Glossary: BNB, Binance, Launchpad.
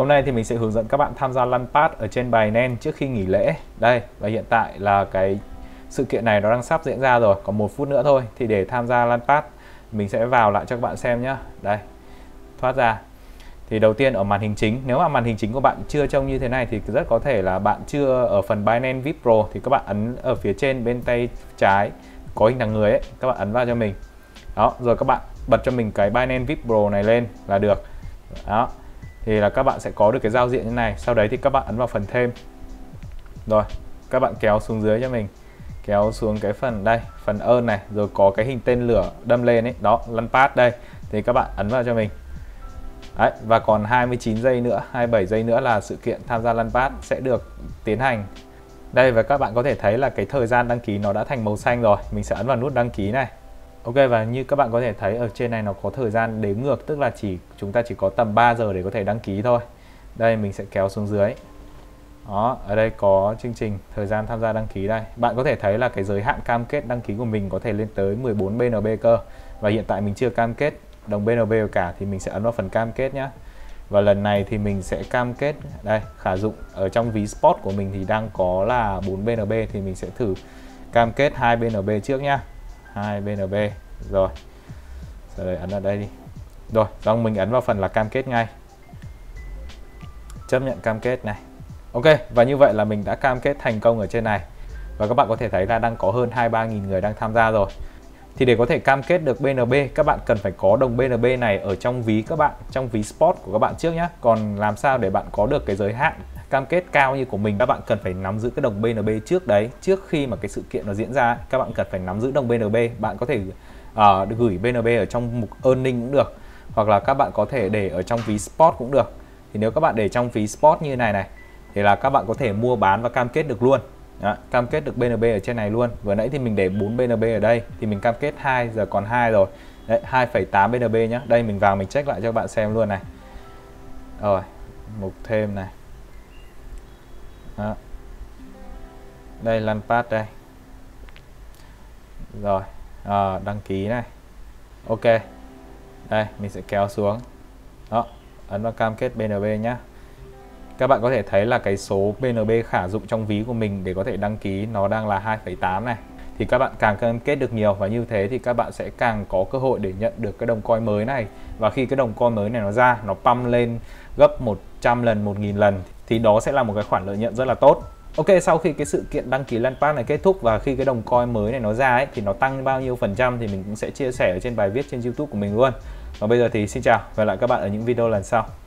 Hôm nay thì mình sẽ hướng dẫn các bạn tham gia Launchpad ở trên Binance trước khi nghỉ lễ. Đây, và hiện tại là cái sự kiện này nó đang sắp diễn ra rồi, còn 1 phút nữa thôi. Thì để tham gia Launchpad, mình sẽ vào lại cho các bạn xem nhé. Đây, thoát ra. Thì đầu tiên ở màn hình chính, nếu mà màn hình chính của bạn chưa trông như thế này thì rất có thể là bạn chưa ở phần Binance VIP Pro, thì các bạn ấn ở phía trên bên tay trái có hình thằng người ấy, các bạn ấn vào cho mình. Đó, rồi các bạn bật cho mình cái Binance VIP Pro này lên là được. Đó. Thì là các bạn sẽ có được cái giao diện như này. Sau đấy thì các bạn ấn vào phần thêm. Rồi, các bạn kéo xuống dưới cho mình. Kéo xuống cái phần đây, phần earn này, rồi có cái hình tên lửa đâm lên ấy, đó, Launchpad đây. Thì các bạn ấn vào cho mình. Đấy, và còn 29 giây nữa, 27 giây nữa là sự kiện tham gia Launchpad sẽ được tiến hành. Đây, và các bạn có thể thấy là cái thời gian đăng ký nó đã thành màu xanh rồi. Mình sẽ ấn vào nút đăng ký này. Ok, và như các bạn có thể thấy ở trên này nó có thời gian đếm ngược, tức là chúng ta chỉ có tầm 3 giờ để có thể đăng ký thôi. Đây, mình sẽ kéo xuống dưới. Đó, ở đây có chương trình thời gian tham gia đăng ký đây. Bạn có thể thấy là cái giới hạn cam kết đăng ký của mình có thể lên tới 14 BNB cơ. Và hiện tại mình chưa cam kết đồng BNB cả, thì mình sẽ ấn vào phần cam kết nhé. Và lần này thì mình sẽ cam kết đây, khả dụng ở trong ví Spot của mình thì đang có là 4 BNB, thì mình sẽ thử cam kết 2 BNB trước nhá. 2 BNB rồi, sau đây ấn vào đây đi. Rồi, xong mình ấn vào phần là cam kết ngay, chấp nhận cam kết này. Ok, và như vậy là mình đã cam kết thành công ở trên này. Và các bạn có thể thấy là đang có hơn 23.000 người đang tham gia rồi. Thì để có thể cam kết được BNB, các bạn cần phải có đồng BNB này ở trong ví các bạn, trong ví Spot của các bạn trước nhé. Còn làm sao để bạn có được cái giới hạn cam kết cao như của mình, các bạn cần phải nắm giữ cái đồng BNB trước đấy. Trước khi mà cái sự kiện nó diễn ra, các bạn cần phải nắm giữ đồng BNB. Bạn có thể gửi BNB ở trong mục earning cũng được, hoặc là các bạn có thể để ở trong ví Spot cũng được. Thì nếu các bạn để trong ví Spot như này này, thì là các bạn có thể mua bán và cam kết được luôn. Đó, cam kết được BNB ở trên này luôn. Vừa nãy thì mình để 4 BNB ở đây, thì mình cam kết 2, giờ còn 2 rồi. Đấy, 2,8 BNB nhá. Đây, mình vào mình check lại cho các bạn xem luôn này. Rồi, mục thêm này. Đó. Đây, Launchpad đây. Rồi, đăng ký này. Ok. Đây, mình sẽ kéo xuống. Đó, ấn vào cam kết BNB nhá. Các bạn có thể thấy là cái số BNB khả dụng trong ví của mình để có thể đăng ký nó đang là 2,8 này. Thì các bạn càng cam kết được nhiều, và như thế thì các bạn sẽ càng có cơ hội để nhận được cái đồng coin mới này. Và khi cái đồng coin mới này nó ra, nó pump lên gấp 100 lần, 1000 lần, thì đó sẽ là một cái khoản lợi nhuận rất là tốt. Ok, sau khi cái sự kiện đăng ký Launchpad này kết thúc và khi cái đồng coin mới này nó ra ấy, thì nó tăng bao nhiêu phần trăm thì mình cũng sẽ chia sẻ ở trên bài viết trên YouTube của mình luôn. Và bây giờ thì xin chào và hẹn gặp lại các bạn ở những video lần sau.